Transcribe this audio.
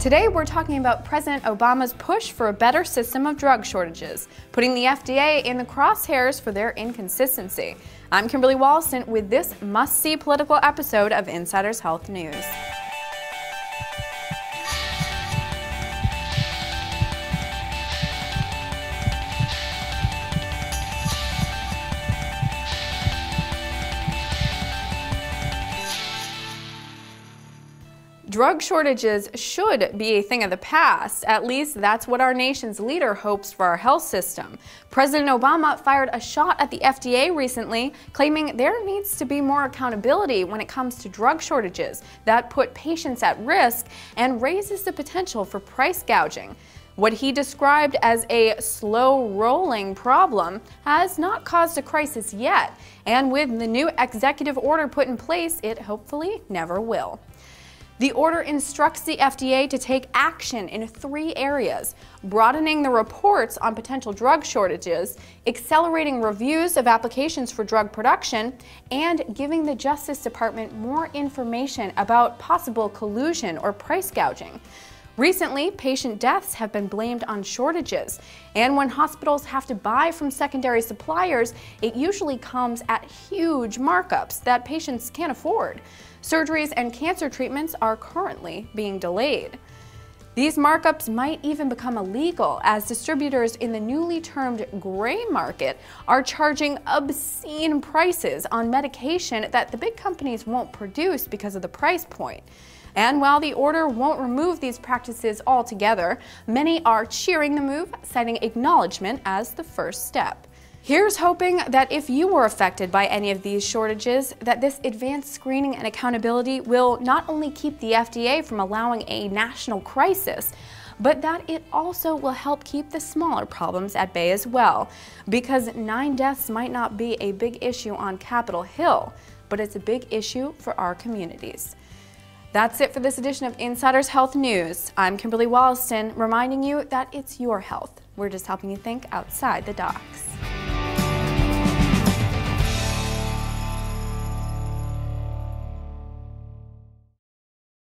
Today we're talking about President Obama's push for a better system of drug shortages, putting the FDA in the crosshairs for their inconsistency. I'm Kimberly Wollaston with this must-see political episode of Insider's Health News. Drug shortages should be a thing of the past. At least that's what our nation's leader hopes for our health system. President Obama fired a shot at the FDA recently, claiming there needs to be more accountability when it comes to drug shortages that put patients at risk and raises the potential for price gouging. What he described as a slow-rolling problem has not caused a crisis yet, and with the new executive order put in place, it hopefully never will. The order instructs the FDA to take action in three areas: broadening the reports on potential drug shortages, accelerating reviews of applications for drug production, and giving the Justice Department more information about possible collusion or price gouging. Recently, patient deaths have been blamed on shortages, and when hospitals have to buy from secondary suppliers, it usually comes at huge markups that patients can't afford. Surgeries and cancer treatments are currently being delayed. These markups might even become illegal, as distributors in the newly termed gray market are charging obscene prices on medication that the big companies won't produce because of the price point. And while the order won't remove these practices altogether, many are cheering the move, citing acknowledgement as the first step. Here's hoping that if you were affected by any of these shortages, that this advanced screening and accountability will not only keep the FDA from allowing a national crisis, but that it also will help keep the smaller problems at bay as well. Because 9 deaths might not be a big issue on Capitol Hill, but it's a big issue for our communities. That's it for this edition of Insider's Health News. I'm Kimberly Wollaston, reminding you that it's your health. We're just helping you think outside the box.